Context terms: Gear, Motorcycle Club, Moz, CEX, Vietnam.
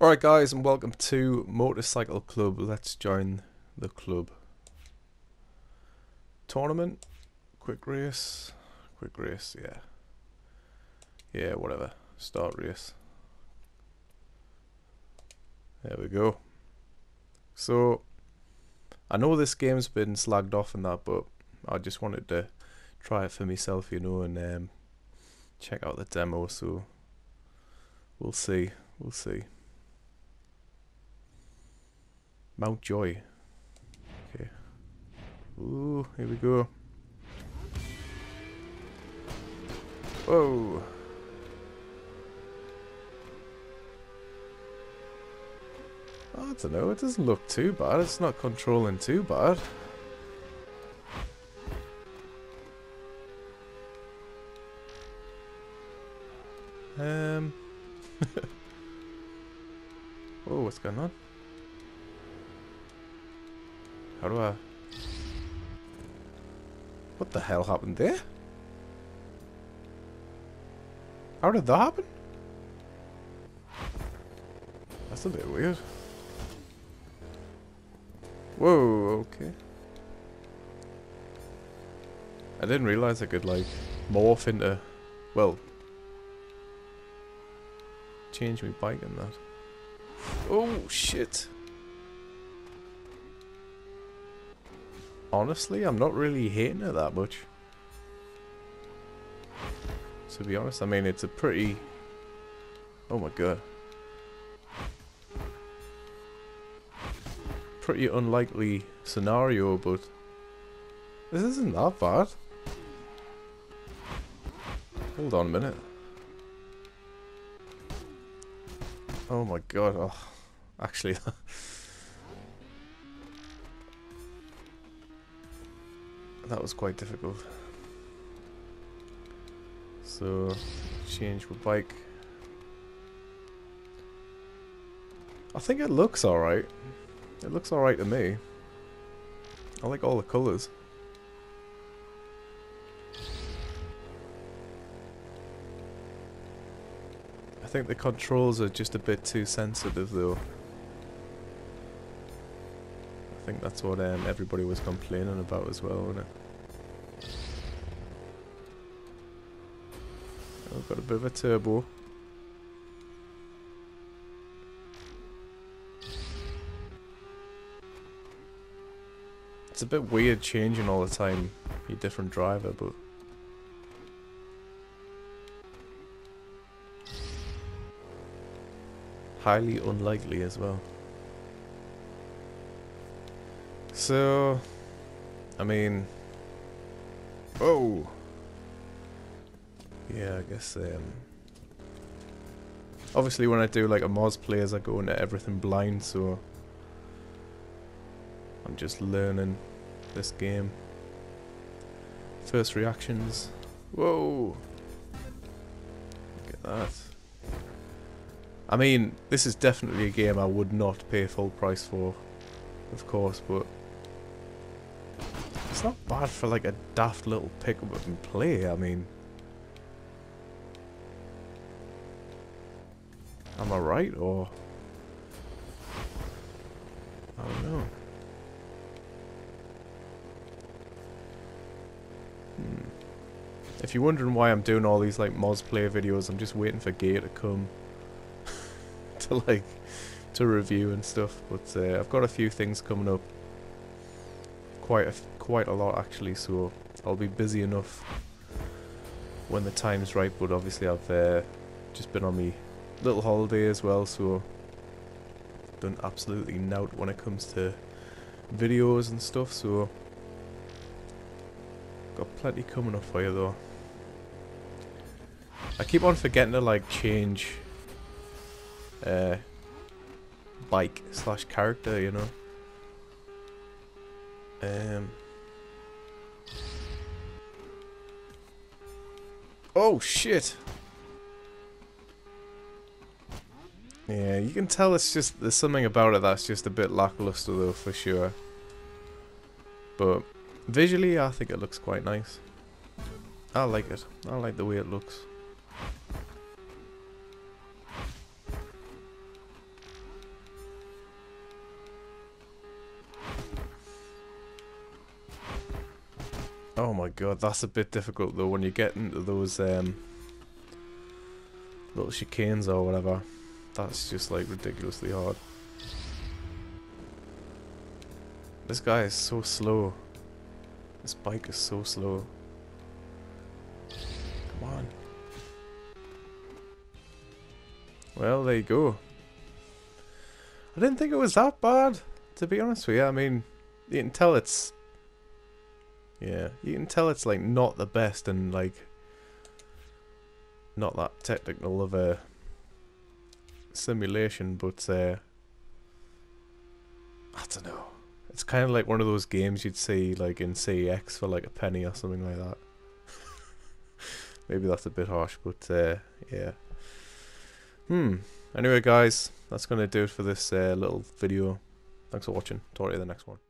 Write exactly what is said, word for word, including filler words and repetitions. Alright guys, and welcome to Motorcycle Club. Let's join the club. Tournament, quick race, quick race, yeah. Yeah, whatever, start race. There we go. So, I know this game's been slagged off and that, but I just wanted to try it for myself, you know, and um, check out the demo, so we'll see, we'll see. Mountjoy. Okay. Ooh, here we go. Whoa. I don't know, it doesn't look too bad. It's not controlling too bad. Um. Oh, what's going on? How do I... What the hell happened there? How did that happen? That's a bit weird. Whoa, okay. I didn't realize I could, like, morph into... Well... Change my bike and that. Oh, shit! Honestly, I'm not really hating it that much. To be honest, I mean, it's a pretty... Oh my god. Pretty unlikely scenario, but... This isn't that bad. Hold on a minute. Oh my god, oh. Actually... That was quite difficult. So, change my bike. I think it looks alright. It looks alright to me. I like all the colours. I think the controls are just a bit too sensitive though. I think that's what um, everybody was complaining about as well, wasn't it? I've got a bit of a turbo. It's a bit weird changing all the time, your different driver, but... Highly unlikely as well. So, I mean... Oh! Yeah, I guess, um... Obviously when I do, like, a Moz plays, I go into everything blind, so... I'm just learning this game. First reactions. Whoa! Look at that. I mean, this is definitely a game I would not pay full price for, of course, but... It's not bad for, like, a daft little pick-up and play, I mean... Am I right, or... I don't know. Hmm. If you're wondering why I'm doing all these, like, Moz Play videos, I'm just waiting for Gear to come. to, like, to review and stuff, but uh, I've got a few things coming up. Quite a, quite a lot, actually, so I'll be busy enough when the time's right, but obviously I've uh, just been on me little holiday as well, so done absolutely nought when it comes to videos and stuff, so got plenty coming up for you though. I keep on forgetting to like change uh, bike slash character, you know. Um. Oh shit! Yeah, you can tell it's just, there's something about it that's just a bit lackluster though, for sure. But, visually, I think it looks quite nice. I like it. I like the way it looks. Oh my god, that's a bit difficult though when you get into those um, little chicanes or whatever. That's just like ridiculously hard. This guy is so slow. This bike is so slow. Come on. Well, there you go. I didn't think it was that bad, to be honest with you. I mean, you can tell it's... Yeah, you can tell it's like not the best and like... not that technical of a simulation, but... Uh, I don't know. It's kind of like one of those games you'd see like in C E X for like a penny or something like that. Maybe that's a bit harsh, but uh, yeah. Hmm. Anyway, guys, that's going to do it for this uh, little video. Thanks for watching. Talk to you in the next one.